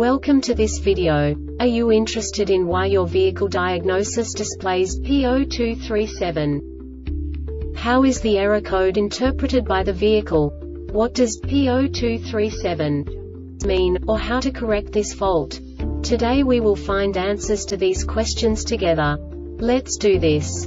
Welcome to this video. Are you interested in why your vehicle diagnosis displays P0237? How is the error code interpreted by the vehicle? What does P0237 mean, or how to correct this fault? Today we will find answers to these questions together. Let's do this.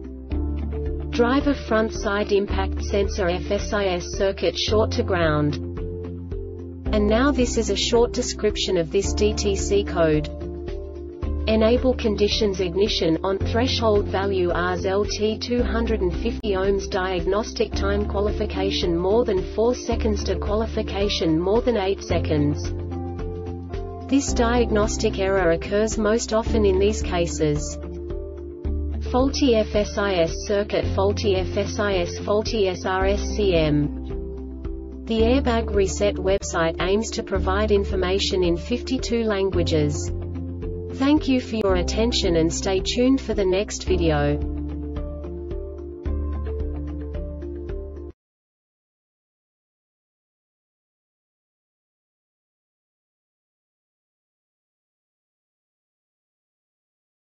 driver front side impact sensor FSIS circuit short to ground. And now this is a short description of this DTC code. Enable conditions ignition on threshold value Rs LT 250 ohms diagnostic time qualification more than 4 seconds to qualification more than 8 seconds. This diagnostic error occurs most often in these cases. Faulty FSIS circuit, faulty FSIS, faulty SRSCM. The Airbag Reset website aims to provide information in 52 languages. Thank you for your attention and stay tuned for the next video.